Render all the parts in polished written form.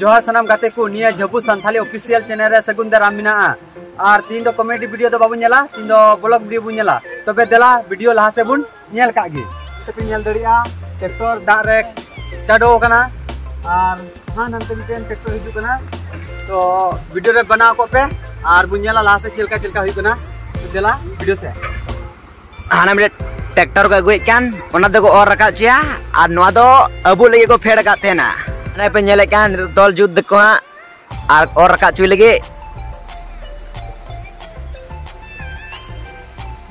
Johar sanam kateku nia Jhabu Santali Official channel re sagun daram minaa. Ar tin do comedy video do babu nyala, tin do vlog video bun nyala. Tobe dela video laha sebun nyel kak gi. Tapi nyel daria traktor dak rek chado kana. Ar han nante miten traktor hiju kana. To video re bana ko pe ar bun nyala laha se chilka chilka hiju kana. Dela video se. Hana minute traktor ko aguik kan ona do ko or rakab chia ar noa do abu lagi ko phed kak tena. Nah, penyelekan tol jud deko orang kak cuy lagi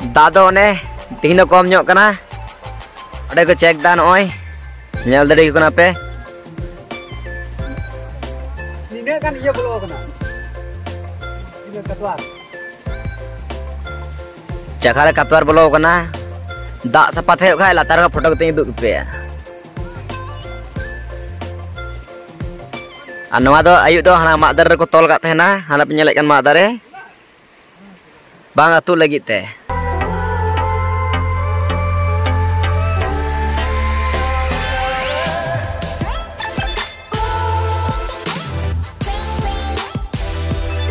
dado ne tinggal kom nyok kena ada ke cek dan oi nyel dari kenapa ini kan iya belum kena ini katuar cakar katuar belum kena dak sepat hek kai latar foto keting duduk pe Anoa do ayu do hana mak dar ko tol kat tena hana penyelekkan mak dare bang atu lagi teh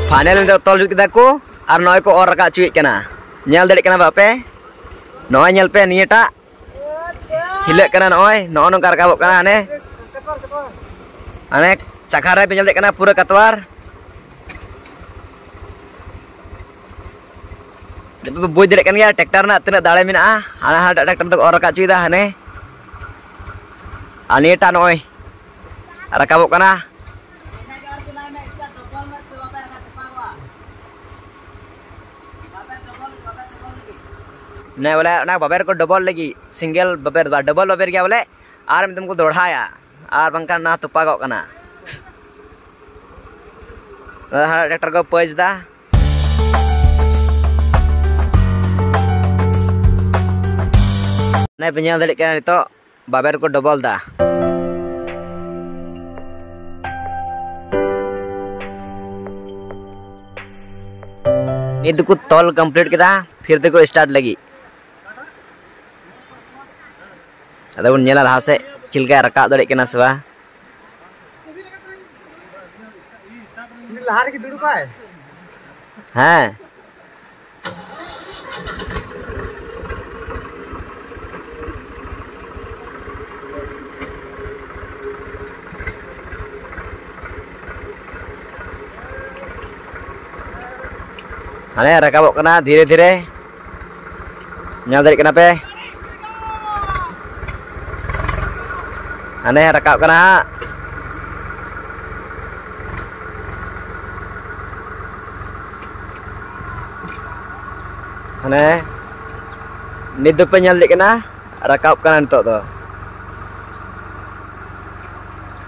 panel do tol kita ko ar noi ko or kak cuik kena nyal dari kena bape noi nyal pe ni ta hilek kena noi no no kar kabok kena ne anek Cakar penjel dek kena pura katuar. Tapi boy dek kan ya traktor na tina dale mina ana ada traktor orang kak cuida hane. Ani ta noi. Ara kabok kana. Ne wala na baber ko double lagi single baber double baber kya wala ar mitam ko dodhaya ar bangka na tupagok kana. Ada traktor ko pej da nai penyal dari kena itu baber ko double da ini tuh tol complete kita fir tuh start lagi ada pun nyala hase cilka rakak dari kena seba hari duduk aja. Hah. Ane rakabok kena dhire-dhire. Nyal dari kenapa? Ane rakab kena. Hane ini tuh penyalik kena rakap kanan tok to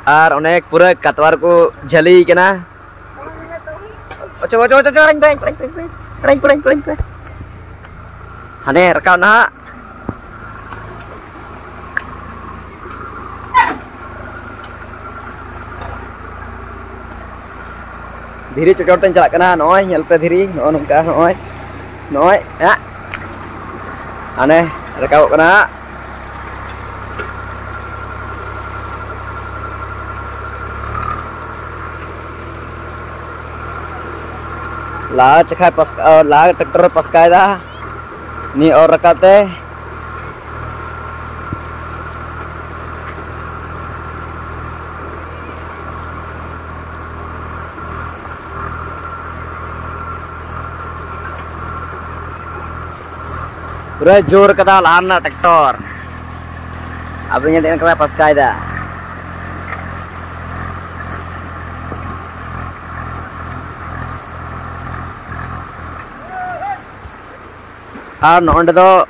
ar onek pura katwar ku jali kena coba reng hane rakap na diri cocor ten jalak kena noy nyelpe diri no nungka noy Noi, ya, aneh, ada kau kena. Lah, cekai pas, lah, traktor pas kai dah. Ni orang kate. Pura jor kata lana traktor. Apinya dengan kena paskai dah. Ah, nonde do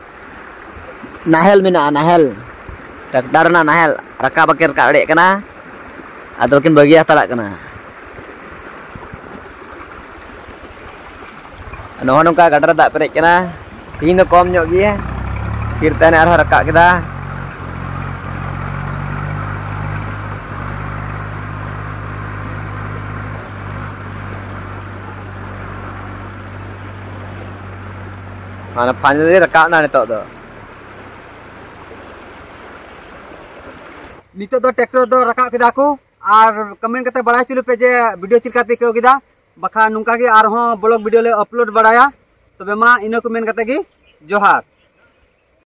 nahel mina nahel. Traktor na nahel. Raka bakir kadek kena. Atau mungkin bagiah talak kena. Nohon ka kadar tak perek kena. Ini kom nyok dia, kita nih arah rekak kita. Mana panjang dia rekak nane tok tuh. Nito tuh traktor tuh rekak kita aku, और comment करते बड़ा चुलू पे जे वीडियो चिलका पे क्यों किदा बखा नुका के आर हो ब्लॉग वीडियो ले अपलोड बढ़ाया तो बेमा इनको कमेंट करते कि जोहार।